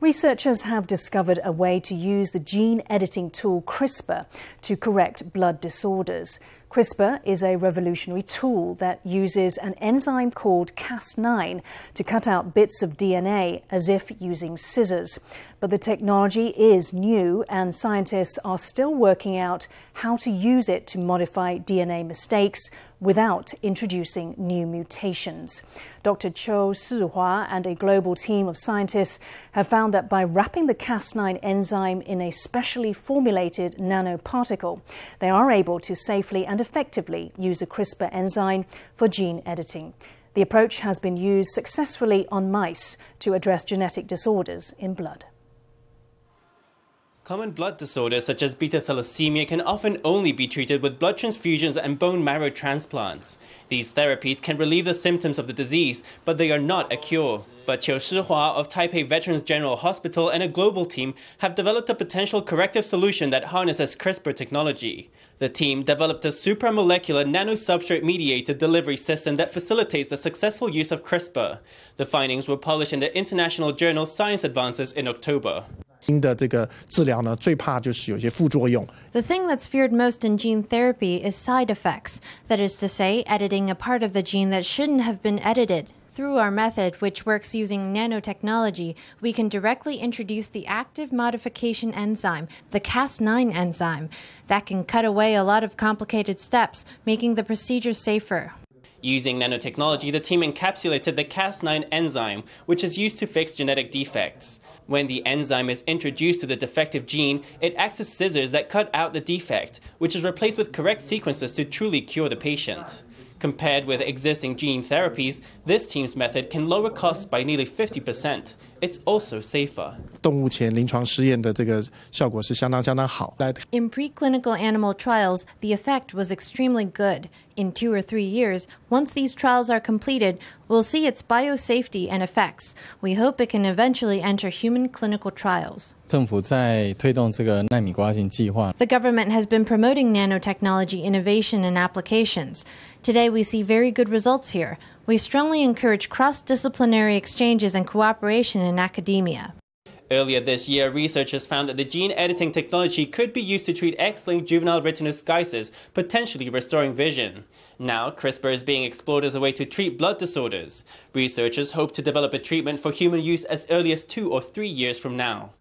Researchers have discovered a way to use the gene editing tool CRISPR to correct blood disorders. CRISPR is a revolutionary tool that uses an enzyme called Cas9 to cut out bits of DNA as if using scissors. But the technology is new and scientists are still working out how to use it to modify DNA mistakes without introducing new mutations. Dr. Chiou Shih-hwa and a global team of scientists have found that by wrapping the Cas9 enzyme in a specially formulated nanoparticle, they are able to safely and effectively use a CRISPR enzyme for gene editing. The approach has been used successfully on mice to address genetic disorders in blood. Common blood disorders such as beta-thalassemia can often only be treated with blood transfusions and bone marrow transplants. These therapies can relieve the symptoms of the disease, but they are not a cure. But Chiou Shih-hwa of Taipei Veterans General Hospital and a global team have developed a potential corrective solution that harnesses CRISPR technology. The team developed a supramolecular nanosubstrate-mediated delivery system that facilitates the successful use of CRISPR. The findings were published in the international journal Science Advances in October. The thing that's feared most in gene therapy is side effects, that is to say, editing a part of the gene that shouldn't have been edited. Through our method, which works using nanotechnology, we can directly introduce the active modification enzyme, the Cas9 enzyme. That can cut away a lot of complicated steps, making the procedure safer. Using nanotechnology, the team encapsulated the Cas9 enzyme, which is used to fix genetic defects. When the enzyme is introduced to the defective gene, it acts as scissors that cut out the defect, which is replaced with correct sequences to truly cure the patient. Compared with existing gene therapies, this team's method can lower costs by nearly 50%. It's also safer. In preclinical animal trials, the effect was extremely good. In 2 or 3 years, once these trials are completed, we'll see its biosafety and effects. We hope it can eventually enter human clinical trials. The government has been promoting nanotechnology innovation and applications. Today we see very good results here. We strongly encourage cross-disciplinary exchanges and cooperation in academia. Earlier this year, researchers found that the gene editing technology could be used to treat X-linked juvenile retinoschisis, potentially restoring vision. Now, CRISPR is being explored as a way to treat blood disorders. Researchers hope to develop a treatment for human use as early as 2 or 3 years from now.